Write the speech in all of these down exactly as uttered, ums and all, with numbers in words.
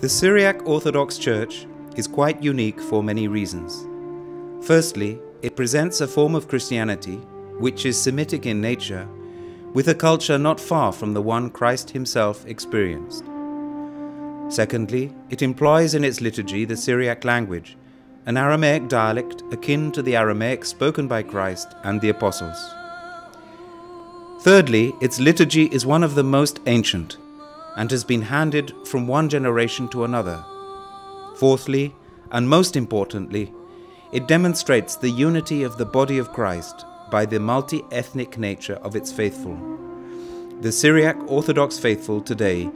The Syriac Orthodox Church is quite unique for many reasons. Firstly, it presents a form of Christianity, which is Semitic in nature, with a culture not far from the one Christ himself experienced. Secondly, it employs in its liturgy the Syriac language, an Aramaic dialect akin to the Aramaic spoken by Christ and the Apostles. Thirdly, its liturgy is one of the most ancient and has been handed from one generation to another. Fourthly, and most importantly, it demonstrates the unity of the body of Christ by the multi-ethnic nature of its faithful. The Syriac Orthodox faithful today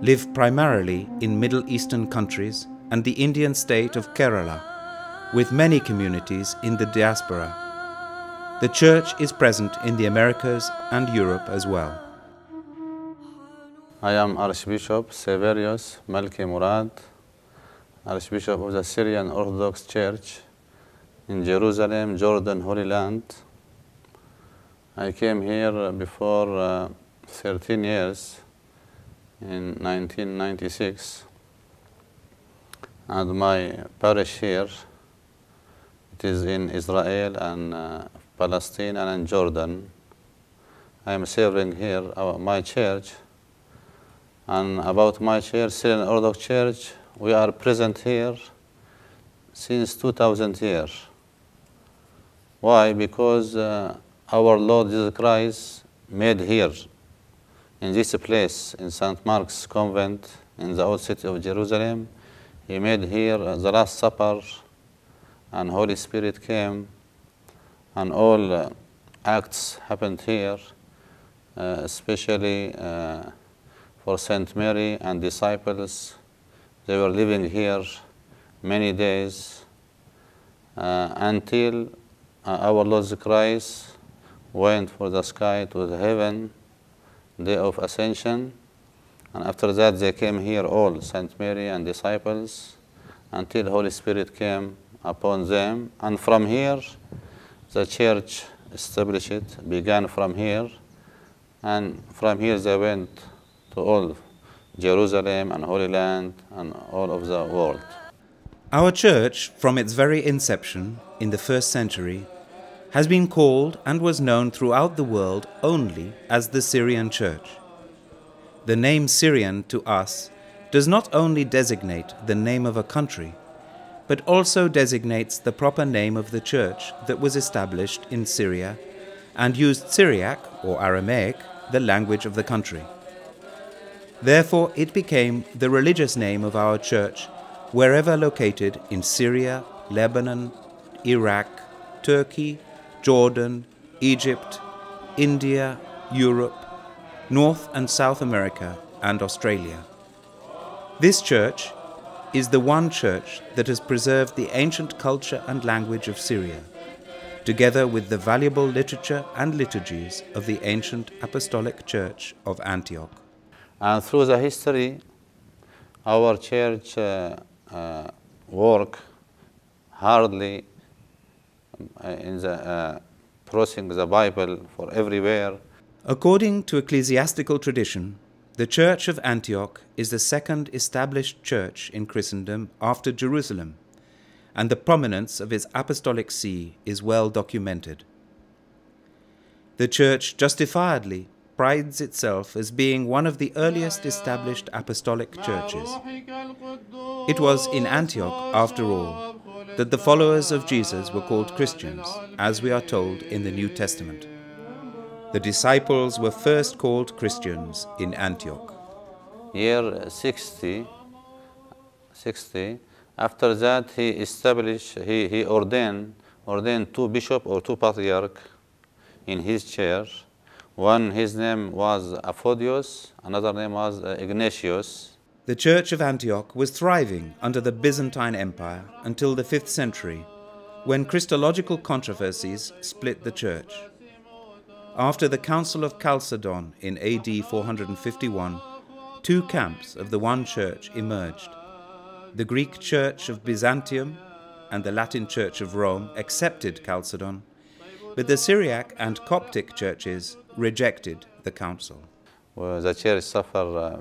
live primarily in Middle Eastern countries and the Indian state of Kerala, with many communities in the diaspora. The church is present in the Americas and Europe as well. I am Archbishop Severius Malki Murad, Archbishop of the Syrian Orthodox Church in Jerusalem, Jordan, Holy Land. I came here before uh, thirteen years in nineteen ninety-six, and my parish here, it is in Israel and uh, Palestine and in Jordan. I am serving here uh, my church. And about my church, Syrian Orthodox Church, we are present here since two thousand years. Why? Because uh, our Lord Jesus Christ made here, in this place, in Saint Mark's Convent, in the old city of Jerusalem. He made here uh, the Last Supper, and Holy Spirit came, and all uh, acts happened here, uh, especially uh, for Saint Mary and disciples. They were living here many days uh, until uh, our Lord Christ went for the sky to the heaven, day of ascension. And after that they came here all, Saint Mary and disciples, until Holy Spirit came upon them. And from here, the church established it, began from here. And from here they went to all Jerusalem and Holy Land and all of the world. Our church, from its very inception in the first century, has been called and was known throughout the world only as the Syrian Church. The name Syrian to us does not only designate the name of a country, but also designates the proper name of the church that was established in Syria and used Syriac or Aramaic, the language of the country. Therefore, it became the religious name of our church wherever located in Syria, Lebanon, Iraq, Turkey, Jordan, Egypt, India, Europe, North and South America, and Australia. This church is the one church that has preserved the ancient culture and language of Syria, together with the valuable literature and liturgies of the ancient Apostolic Church of Antioch. And through the history, our church uh, uh, work hardly in the uh, crossing the Bible for everywhere. According to ecclesiastical tradition, the Church of Antioch is the second established church in Christendom after Jerusalem, and the prominence of its apostolic see is well documented. The church justifiably prides itself as being one of the earliest established apostolic churches. It was in Antioch, after all, that the followers of Jesus were called Christians, as we are told in the New Testament. The disciples were first called Christians in Antioch. Year sixty, sixty after that he established, he, he ordained, ordained two bishops or two patriarchs in his church. One, his name was Aphodius, another name was uh, Ignatius. The Church of Antioch was thriving under the Byzantine Empire until the fifth century, when Christological controversies split the church. After the Council of Chalcedon in A D four fifty-one, two camps of the one church emerged. The Greek Church of Byzantium and the Latin Church of Rome accepted Chalcedon, but the Syriac and Coptic churches rejected the council. Well, the church suffered uh,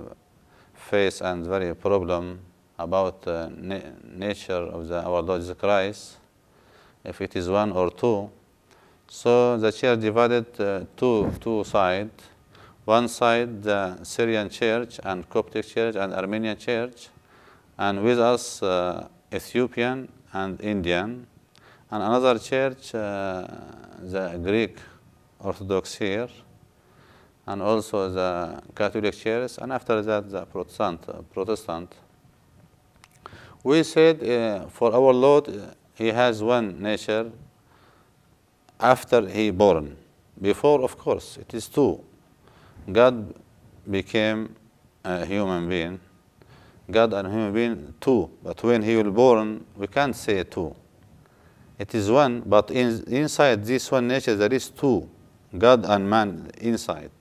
face and very problem about the na nature of the, our Lord Jesus Christ, if it is one or two. So the church divided uh, two, two sides. One side, the Syrian church and Coptic church and Armenian church, and with us uh, Ethiopian and Indian, and another church, uh, the Greek Orthodox here, and also the Catholic church, and after that the Protestant. Uh, Protestant. We said uh, for our Lord, uh, He has one nature after He born. Before, of course, it is two. God became a human being. God and human being, two. But when He will born, we can't say two. It is one, but in, inside this one nature, there is two. God and man inside.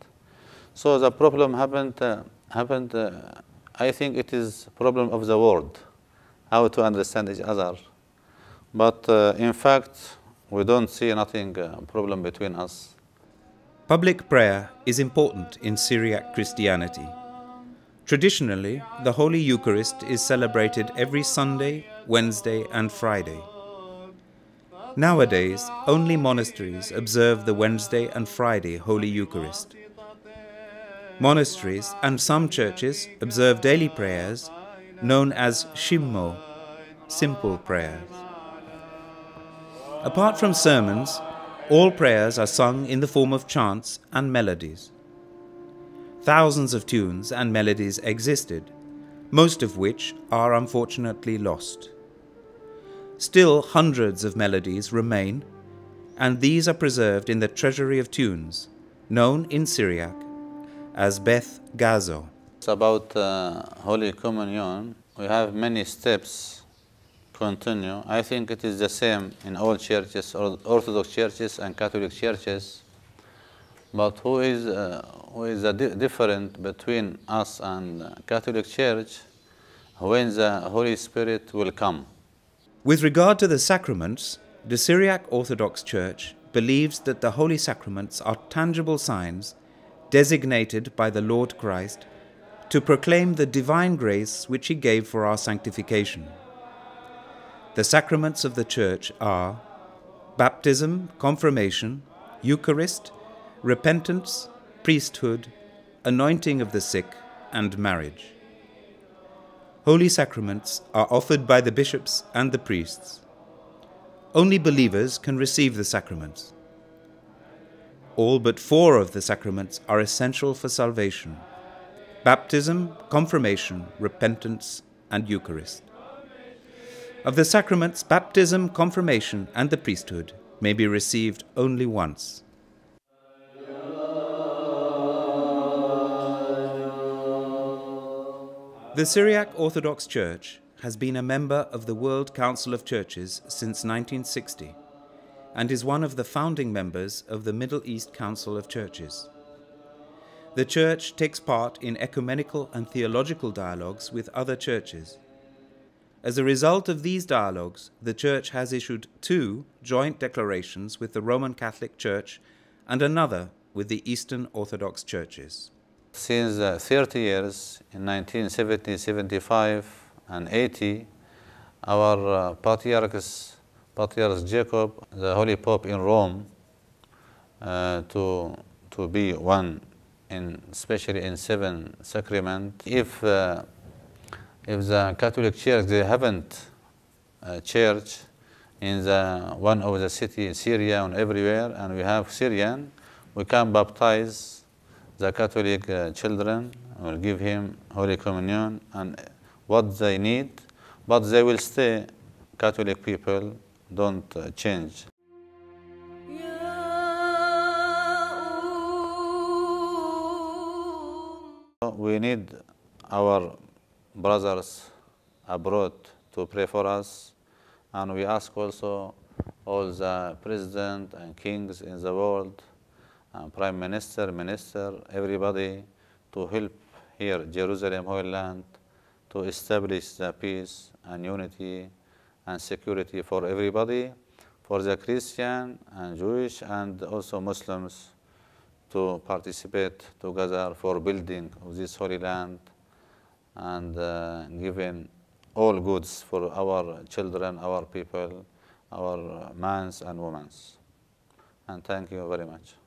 So the problem happened, uh, happened uh, I think it is problem of the world, how to understand each other. But uh, in fact, we don't see nothing uh, problem between us. Public prayer is important in Syriac Christianity. Traditionally, the Holy Eucharist is celebrated every Sunday, Wednesday, and Friday. Nowadays, only monasteries observe the Wednesday and Friday Holy Eucharist. Monasteries and some churches observe daily prayers known as Shimmo, simple prayers. Apart from sermons, all prayers are sung in the form of chants and melodies. Thousands of tunes and melodies existed, most of which are unfortunately lost. Still, hundreds of melodies remain, and these are preserved in the treasury of tunes, known in Syriac as Beth Gazo. It's about uh, Holy Communion. We have many steps. Continue. I think it is the same in all churches, or Orthodox churches and Catholic churches. But who is uh, who is the di different between us and Catholic Church? When the Holy Spirit will come. With regard to the sacraments, the Syriac Orthodox Church believes that the holy sacraments are tangible signs designated by the Lord Christ to proclaim the divine grace which He gave for our sanctification. The sacraments of the Church are baptism, confirmation, Eucharist, repentance, priesthood, anointing of the sick, and marriage. Holy sacraments are offered by the bishops and the priests. Only believers can receive the sacraments. All but four of the sacraments are essential for salvation: baptism, confirmation, repentance, and Eucharist. Of the sacraments, baptism, confirmation, and the priesthood may be received only once. The Syriac Orthodox Church has been a member of the World Council of Churches since nineteen sixty and is one of the founding members of the Middle East Council of Churches. The Church takes part in ecumenical and theological dialogues with other churches. As a result of these dialogues, the Church has issued two joint declarations with the Roman Catholic Church and another with the Eastern Orthodox Churches. Since uh, thirty years, in nineteen seventy, seventy-five and eighty, our uh, Patriarchs, Patriarch Jacob, the Holy Pope in Rome, uh, to, to be one, in, especially in seven sacrament. If uh, If the Catholic Church, they haven't a church in the one of the city, Syria and everywhere, and we have Syrian, we can baptize the Catholic uh, children, will give him Holy Communion and what they need, but they will stay Catholic people, don't uh, change. We need our brothers abroad to pray for us, and we ask also all the president and kings in the world, and prime minister, minister, everybody to help here Jerusalem Holy Land to establish the peace and unity and security for everybody, for the Christian and Jewish and also Muslims to participate together for building of this Holy Land and uh, giving all goods for our children, our people, our men's and women's. And thank you very much.